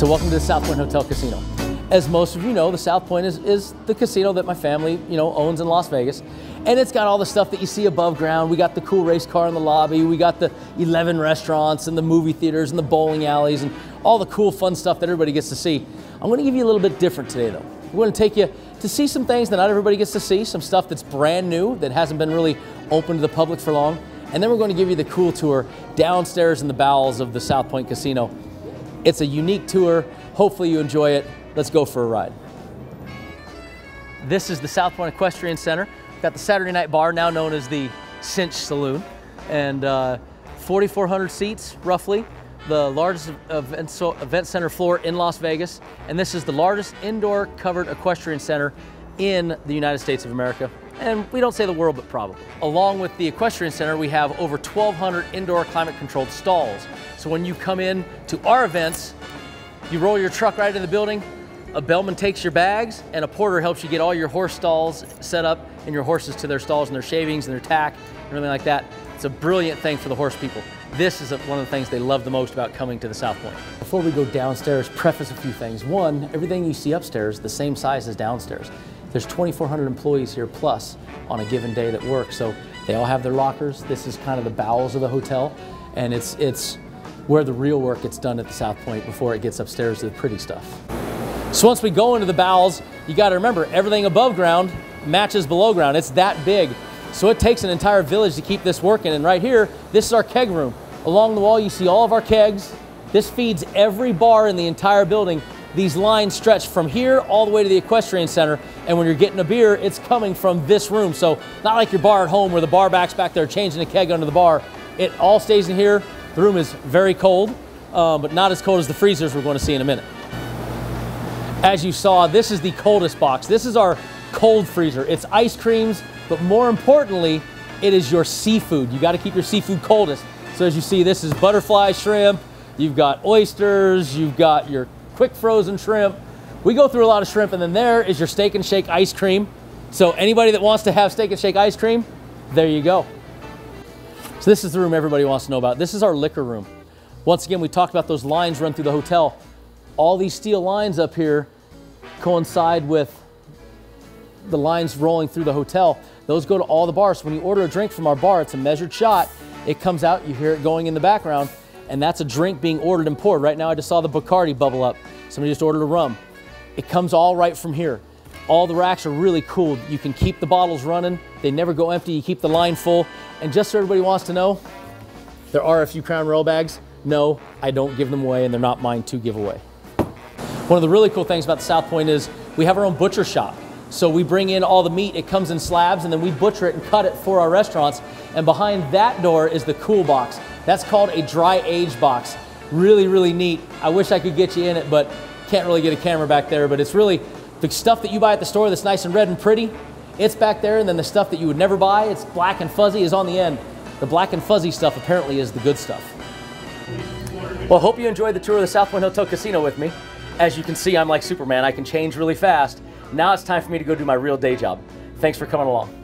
So welcome to the South Point Hotel Casino. As most of you know, the South Point is the casino that my family, owns in Las Vegas. And it's got all the stuff that you see above ground. We got the cool race car in the lobby. We got the 11 restaurants and the movie theaters and the bowling alleys and all the cool fun stuff that everybody gets to see. I'm going to give you a little bit different today, though. We're going to take you to see some things that not everybody gets to see, some stuff that's brand new that hasn't been really open to the public for long. And then we're going to give you the cool tour downstairs in the bowels of the South Point Casino. It's a unique tour. Hopefully you enjoy it. Let's go for a ride. This is the South Point Equestrian Center. We've got the Saturday night bar, now known as the Cinch Saloon, and 4,400 seats, roughly. The largest event center floor in Las Vegas, and this is the largest indoor covered equestrian center in the United States of America. And we don't say the world, but probably. Along with the equestrian center, we have over 1,200 indoor climate-controlled stalls. So when you come in to our events, you roll your truck right into the building, a bellman takes your bags, and a porter helps you get all your horse stalls set up and your horses to their stalls and their shavings and their tack and everything like that. It's a brilliant thing for the horse people. This is one of the things they love the most about coming to the South Point. Before we go downstairs, preface a few things. One, everything you see upstairs is the same size as downstairs. There's 2,400 employees here plus on a given day that work, so they all have their lockers. This is kind of the bowels of the hotel, and it's where the real work gets done at the South Point before it gets upstairs to the pretty stuff. So once we go into the bowels, you gotta remember, everything above ground matches below ground. It's that big. So it takes an entire village to keep this working. And right here, this is our keg room. Along the wall, you see all of our kegs. This feeds every bar in the entire building. These lines stretch from here all the way to the equestrian center. And when you're getting a beer, it's coming from this room. So not like your bar at home where the bar back's back there changing a keg under the bar. It all stays in here. The room is very cold, but not as cold as the freezers we're going to see in a minute. As you saw, this is the coldest box. This is our cold freezer. It's ice creams, but more importantly, it is your seafood. You got to keep your seafood coldest. So as you see, this is butterfly shrimp, you've got oysters, you've got your quick frozen shrimp. We go through a lot of shrimp, and then there is your Steak and Shake ice cream. So anybody that wants to have Steak and Shake ice cream, there you go. So this is the room everybody wants to know about. This is our liquor room. Once again, we talked about those lines run through the hotel. All these steel lines up here coincide with the lines rolling through the hotel. Those go to all the bars. So when you order a drink from our bar, it's a measured shot. It comes out, you hear it going in the background, and that's a drink being ordered and poured. Right now, I just saw the Bacardi bubble up. Somebody just ordered a rum. It comes all right from here. All the racks are really cool. You can keep the bottles running. They never go empty. You keep the line full. And just so everybody wants to know, there are a few Crown Royal bags. No, I don't give them away, and they're not mine to give away. One of the really cool things about the South Point is we have our own butcher shop. So we bring in all the meat, it comes in slabs, and then we butcher it and cut it for our restaurants. And behind that door is the cool box. That's called a dry age box. Really, really neat. I wish I could get you in it, but can't really get a camera back there. But it's really the stuff that you buy at the store that's nice and red and pretty, it's back there. And then the stuff that you would never buy, it's black and fuzzy, is on the end. The black and fuzzy stuff apparently is the good stuff. Well, hope you enjoyed the tour of the South Point Hotel Casino with me. As you can see, I'm like Superman. I can change really fast. Now it's time for me to go do my real day job. Thanks for coming along.